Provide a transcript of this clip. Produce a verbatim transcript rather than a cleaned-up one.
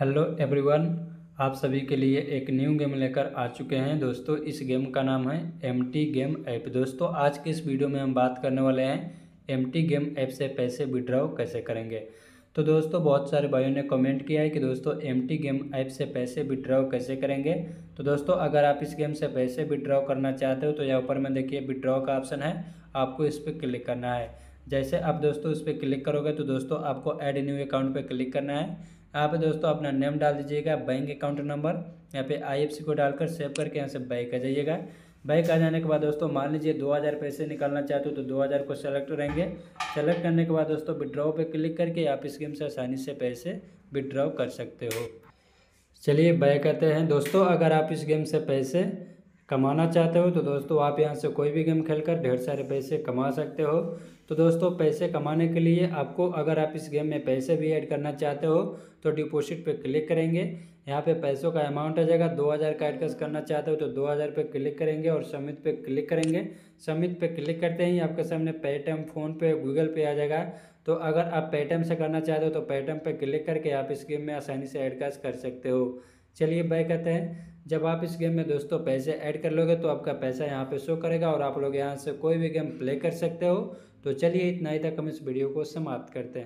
Hello everyone, आप सभी के लिए एक न्यू गेम लेकर आ चुके हैं दोस्तों। इस गेम का नाम है एम टी गेम ऐप। दोस्तों आज के इस वीडियो में हम बात करने वाले हैं एम टी गेम ऐप से पैसे विड्रॉ कैसे करेंगे। तो दोस्तों बहुत सारे भाइयों ने कमेंट किया है कि दोस्तों एम टी गेम ऐप से पैसे विड्रॉ कैसे करेंगे। तो दोस्तों अगर आप इस गेम से पैसे विड्रॉ करना चाहते हो तो यहाँ पर मैं देखिए विड्रॉ का ऑप्शन है, आपको इस पर क्लिक करना है। जैसे आप दोस्तों इस पर क्लिक करोगे तो दोस्तों आपको ऐड न्यू अकाउंट पर क्लिक करना है। यहाँ पे दोस्तों अपना नेम डाल दीजिएगा, बैंक अकाउंट नंबर, यहाँ पे आईएफएससी को डालकर सेव करके यहाँ से बैक आ जाइएगा। बैक आ जाने के बाद दोस्तों मान लीजिए दो हज़ार पैसे निकालना चाहते हो तो दो हज़ार को सेलेक्ट करेंगे। सेलेक्ट करने के बाद दोस्तों विड्रॉ पे क्लिक करके आप इस गेम से आसानी से पैसे विड्रॉ कर सकते हो। चलिए बैक आते हैं। दोस्तों अगर आप इस गेम से पैसे कमाना चाहते हो तो दोस्तों आप यहाँ से कोई भी गेम खेलकर ढेर सारे पैसे कमा सकते हो। तो दोस्तों पैसे कमाने के लिए आपको अगर आप इस गेम में पैसे भी ऐड करना चाहते हो तो डिपॉजिट पे क्लिक करेंगे। यहाँ पे पैसों का अमाउंट आ जाएगा। दो हज़ार का ऐडकस करना चाहते हो तो दो हज़ार पे क्लिक करेंगे और सबमिट पे क्लिक करेंगे। सबमिट पे क्लिक करते ही आपके सामने पेटीएम, फ़ोनपे, गूगल पे आ जाएगा। तो अगर आप पेटीएम से करना चाहते हो तो पेटीएम पे क्लिक करके आप इस गेम में आसानी से ऐडकस कर सकते हो। चलिए बैक आते हैं। जब आप इस गेम में दोस्तों पैसे ऐड कर लोगे तो आपका पैसा यहाँ पे शो करेगा और आप लोग यहाँ से कोई भी गेम प्ले कर सकते हो। तो चलिए इतना ही तक हम इस वीडियो को समाप्त करते हैं।